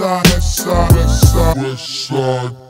West side.